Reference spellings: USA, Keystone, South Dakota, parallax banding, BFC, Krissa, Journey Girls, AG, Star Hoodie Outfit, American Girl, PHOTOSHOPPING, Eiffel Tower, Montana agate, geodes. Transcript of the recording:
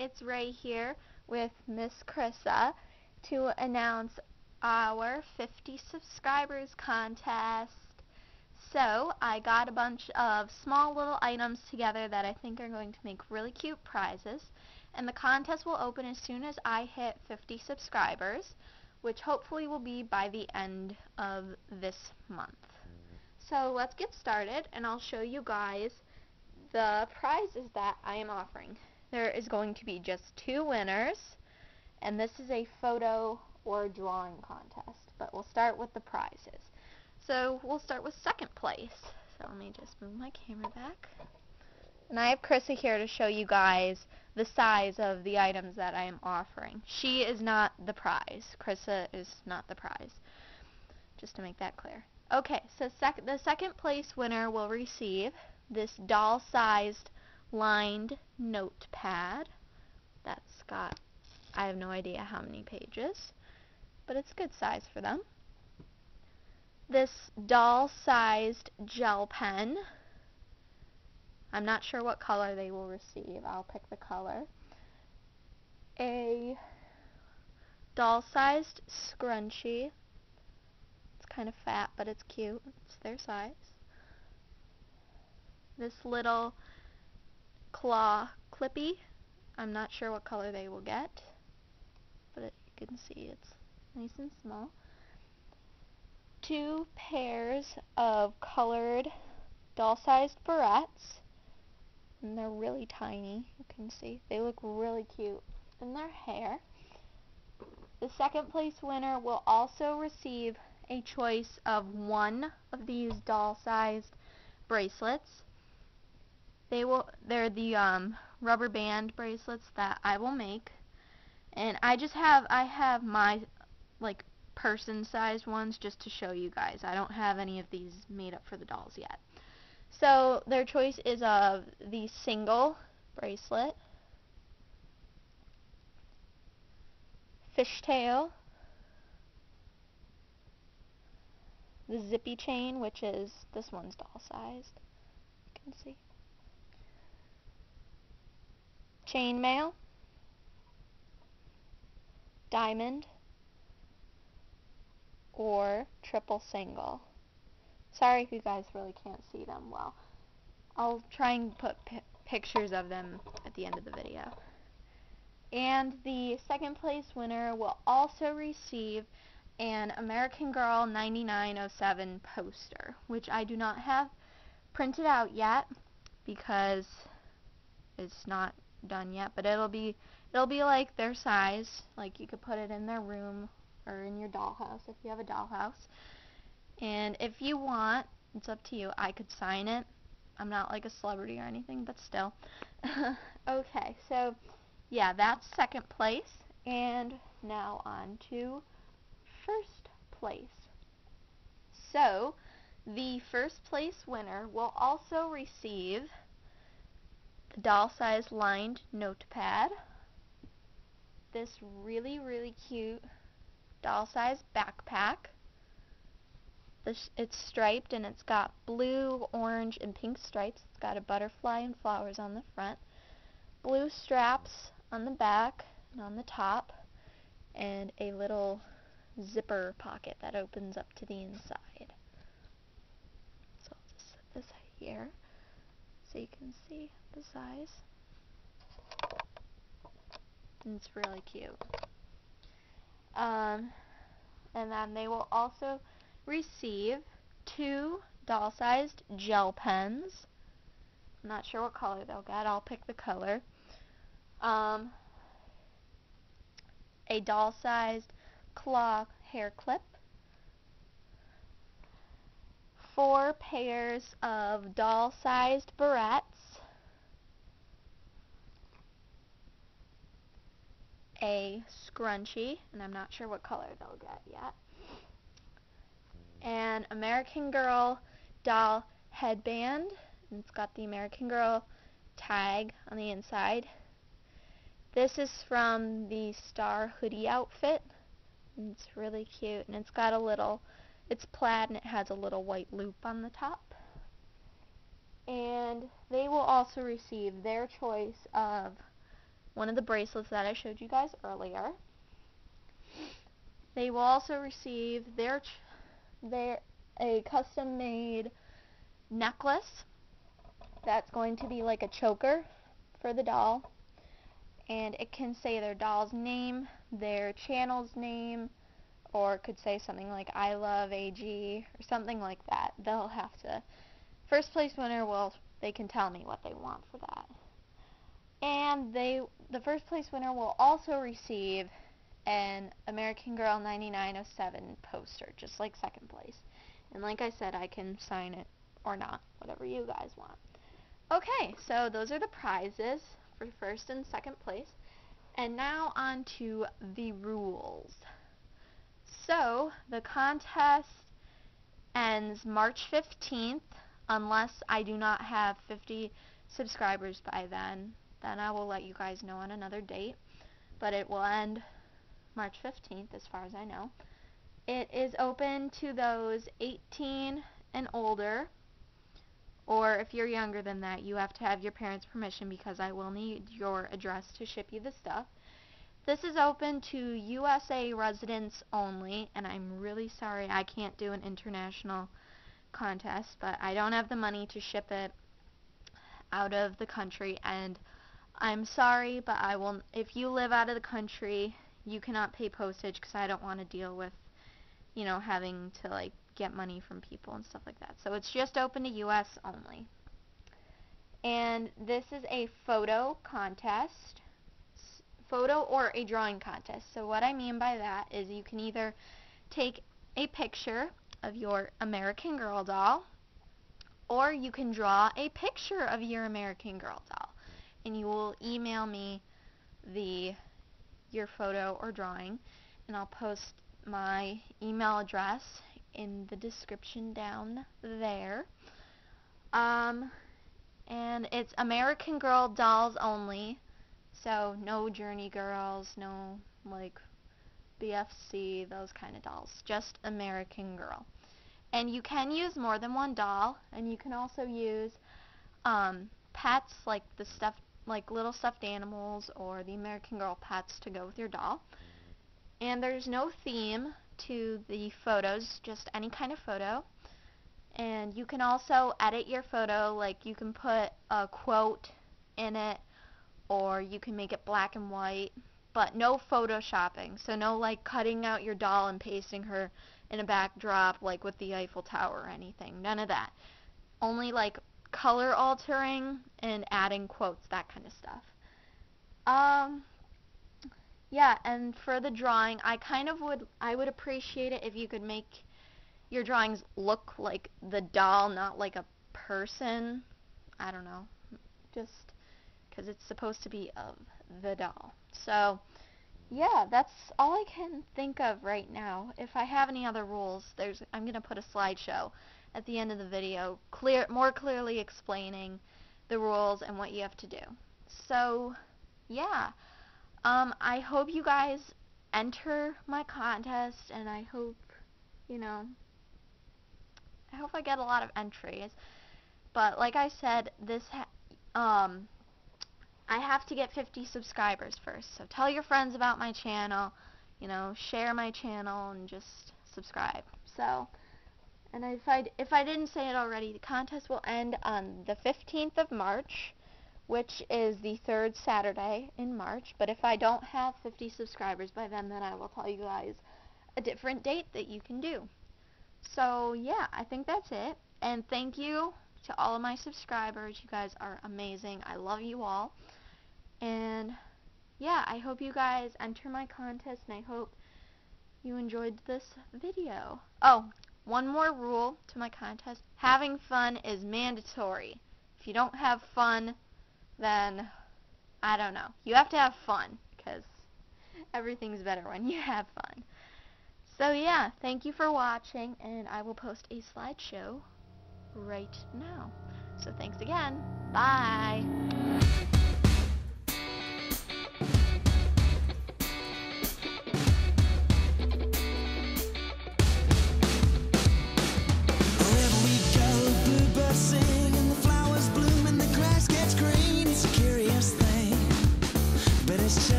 it's Ray here with Miss Krissa to announce our 50 subscribers contest. So I got a bunch of small little items together that I think are going to make really cute prizes, and the contest will open as soon as I hit 50 subscribers, which hopefully will be by the end of this month. So let's get started, and I'll show you guys the prizes that I am offering. There is going to be just 2 winners, and this is a photo or drawing contest, but we'll start with the prizes. So we'll start with second place. So let me just move my camera back. And I have Krissa here to show you guys the size of the items that I am offering. She is not the prize. Krissa is not the prize, just to make that clear. Okay, so the second place winner will receive this doll-sized lined notepad that's got, I have no idea how many pages, but it's a good size for them. This doll-sized gel pen, I'm not sure what color they will receive, I'll pick the color. A doll-sized scrunchie, it's kind of fat but it's cute, it's their size. This little claw clippy, I'm not sure what color they will get, but you can see it's nice and small. 2 pairs of colored doll-sized barrettes, and they're really tiny, you can see. They look really cute in their hair. The second place winner will also receive a choice of 1 of these doll-sized bracelets. They're the rubber band bracelets that I will make, and I have my like person-sized ones just to show you guys. I don't have any of these made up for the dolls yet. So their choice is of the single bracelet, fishtail, the zippy chain, which is this one's doll-sized. You can see. Chainmail, diamond, or triple single. Sorry if you guys really can't see them well. I'll try and put pictures of them at the end of the video. And the second place winner will also receive an American Girl 9907 poster, which I do not have printed out yet because it's not done yet, but it'll be like their size, like you could put it in their room or in your dollhouse if you have a dollhouse. And if you want, it's up to you, I could sign it. I'm not like a celebrity or anything, but still. Okay, so yeah, that's second place, and now on to first place. So the first place winner will also receive the doll-sized lined notepad, this really, really cute doll-sized backpack. It's striped and it's got blue, orange, and pink stripes. It's got a butterfly and flowers on the front. Blue straps on the back and on the top, and a little zipper pocket that opens up to the inside. So I'll just set this here so you can see the size, and it's really cute. And then they will also receive 2 doll-sized gel pens. I'm not sure what color they'll get, I'll pick the color. A doll-sized claw hair clip, 4 pairs of doll-sized barrettes, a scrunchie, and I'm not sure what color they'll get yet, an American Girl doll headband, and it's got the American Girl tag on the inside. This is from the Star Hoodie Outfit, and it's really cute, and it's got a little, it's plaid and it has a little white loop on the top. And they will also receive their choice of one of the bracelets that I showed you guys earlier. They will also receive a custom-made necklace that's going to be like a choker for the doll, and it can say their doll's name, their channel's name, or it could say something like I love AG or something like that. They'll have to, first place winner will, they can tell me what they want for that. And the first place winner will also receive an American Girl 9907 poster, just like second place. And like I said, I can sign it or not, whatever you guys want. Okay, so those are the prizes for first and second place. And now on to the rules. So, the contest ends March 15th, unless I do not have 50 subscribers by then. Then I will let you guys know on another date. But it will end March 15th, as far as I know. It is open to those 18 and older. Or if you're younger than that, you have to have your parents' permission because I will need your address to ship you the stuff. This is open to USA residents only, and I'm really sorry I can't do an international contest, but I don't have the money to ship it out of the country, and I'm sorry, but I will. If you live out of the country, you cannot pay postage because I don't want to deal with, you know, having to like get money from people and stuff like that. So it's just open to US only. And this is a photo contest, photo or a drawing contest. So what I mean by that is you can either take a picture of your American Girl doll, or you can draw a picture of your American Girl doll, and you will email me your photo or drawing, and I'll post my email address in the description down there. And it's American Girl dolls only, so no Journey Girls, no like BFC, those kind of dolls, just American Girl. And you can use more than one doll, and you can also use pets, like the stuff, like little stuffed animals or the American Girl pets to go with your doll. And there's no theme to the photos, just any kind of photo. And you can also edit your photo, like you can put a quote in it, or you can make it black and white, but no photoshopping. So no like cutting out your doll and pasting her in a backdrop like with the Eiffel Tower or anything. None of that. Only like color altering and adding quotes, that kind of stuff. Yeah, and for the drawing, I would appreciate it if you could make your drawings look like the doll, not like a person. I don't know. Just because it's supposed to be of the doll. So, yeah, that's all I can think of right now. If I have any other rules, I'm going to put a slideshow at the end of the video, more clearly explaining the rules and what you have to do. So, yeah. I hope you guys enter my contest, and I hope, you know, I hope I get a lot of entries. But like I said, I have to get 50 subscribers first. So tell your friends about my channel, you know, share my channel, and just subscribe. So, and if I didn't say it already, the contest will end on the 15th of March, which is the third Saturday in March. But if I don't have 50 subscribers by then I will tell you guys a different date that you can do. So, yeah, I think that's it. And thank you to all of my subscribers. You guys are amazing. I love you all. And, yeah, I hope you guys enter my contest, and I hope you enjoyed this video. Oh, one more rule to my contest. Having fun is mandatory. If you don't have fun, then, I don't know. You have to have fun, because everything's better when you have fun. So, yeah, thank you for watching, and I will post a slideshow right now. So, thanks again. Bye.